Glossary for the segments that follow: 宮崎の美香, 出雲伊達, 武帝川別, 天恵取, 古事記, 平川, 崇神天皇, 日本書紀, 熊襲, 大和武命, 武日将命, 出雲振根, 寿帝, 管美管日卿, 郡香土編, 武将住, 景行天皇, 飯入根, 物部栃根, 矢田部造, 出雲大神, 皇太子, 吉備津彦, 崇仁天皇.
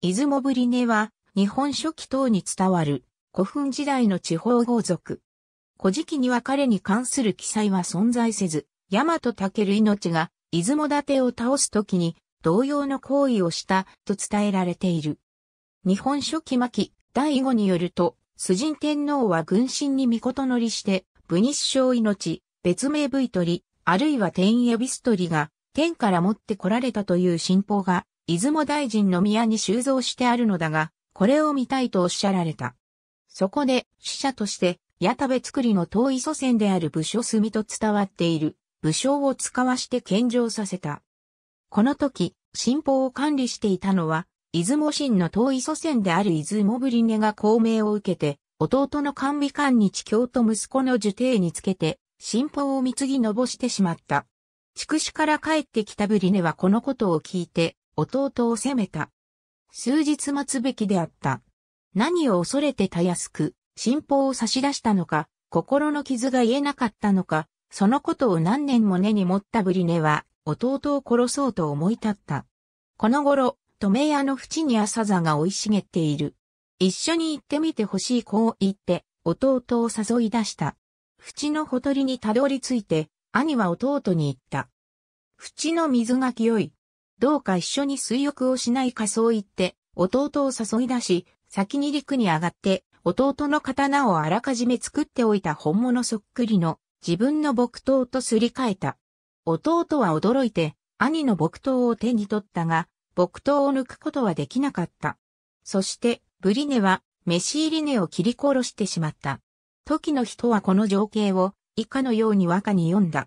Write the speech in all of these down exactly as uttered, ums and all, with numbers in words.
出雲振根は、日本書紀等に伝わる、古墳時代の地方豪族。古事記には彼に関する記載は存在せず、大和武命が、出雲伊達を倒すときに、同様の行為をした、と伝えられている。日本書紀末期、だいごによると、崇神天皇は軍神に詔して、武日将命、別名武取、あるいは天恵取が、天から持って来られたという神宝が、出雲大神の宮に収蔵してあるのだが、これを見たいとおっしゃられた。そこで、使者として、矢田部造の遠い祖先である武将住と伝わっている、武将を使わして献上させた。この時、神宝を管理していたのは、出雲神の遠い祖先である出雲振根が功名を受けて、弟の管美管日卿と息子の寿帝につけて、神宝を貢ぎのぼしてしまった。筑紫から帰ってきた振根はこのことを聞いて、弟を責めた。数日待つべきであった。何を恐れてたやすく、神宝を差し出したのか、心の傷が癒えなかったのか、そのことを何年も根に持った振根は、弟を殺そうと思い立った。この頃、留屋の縁に朝座が生い茂っている。一緒に行ってみてほしいこう言って、弟を誘い出した。縁のほとりにたどり着いて、兄は弟に言った。縁の水が清い。どうか一緒に水浴をしないかそう言って、弟を誘い出し、先に陸に上がって、弟の刀をあらかじめ作っておいた本物そっくりの自分の木刀とすり替えた。弟は驚いて、兄の木刀を手に取ったが、木刀を抜くことはできなかった。そして、振根は、飯入り根を切り殺してしまった。時の人はこの情景を、以下のように和歌に詠んだ。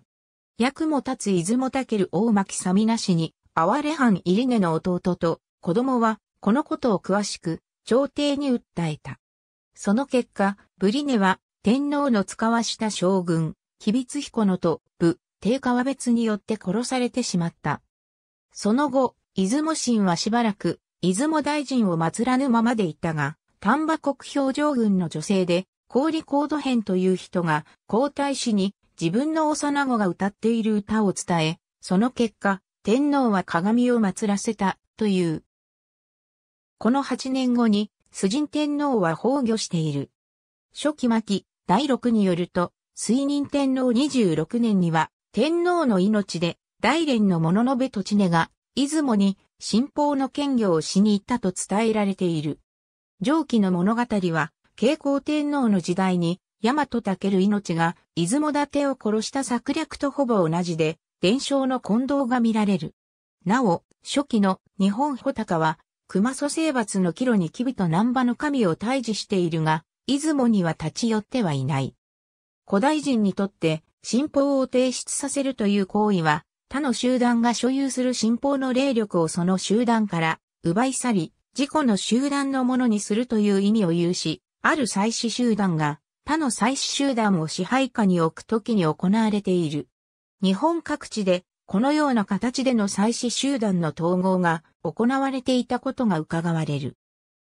役も立つ出雲武大巻さみなしに、哀れ藩入根の弟と子供はこのことを詳しく朝廷に訴えた。その結果、振根は天皇の遣わした将軍、吉備津彦のと武帝川別によって殺されてしまった。その後、出雲神はしばらく出雲大神を祀らぬままでいたが、丹波国表上郡の女性で、郡香土編という人が皇太子に自分の幼子が歌っている歌を伝え、その結果、天皇は鏡を祀らせた、という。このはちねんごに、崇神天皇は崩御している。初期末期、だいろくによると、崇仁天皇にじゅうろくねんには、天皇の命で、大連の物部栃根が、出雲に、神宝の検校をしに行ったと伝えられている。上記の物語は、景行天皇の時代に、大和武命が、出雲伊達を殺した策略とほぼ同じで、伝承の混同が見られる。なお、初期の日本穂高は、熊襲征伐の帰路に吉備と難波の神を退治しているが、出雲には立ち寄ってはいない。古代人にとって、神宝を提出させるという行為は、他の集団が所有する神宝の霊力をその集団から奪い去り、自己の集団のものにするという意味を有し、ある祭祀集団が他の祭祀集団を支配下に置くときに行われている。日本各地でこのような形での祭祀集団の統合が行われていたことが伺われる。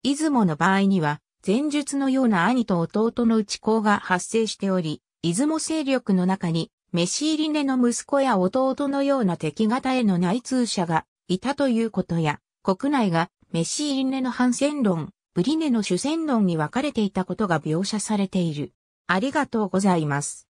出雲の場合には前述のような兄と弟の内抗が発生しており、出雲勢力の中に飯入根の息子や弟のような敵方への内通者がいたということや、国内が飯入根の反戦論、振根の主戦論に分かれていたことが描写されている。ありがとうございます。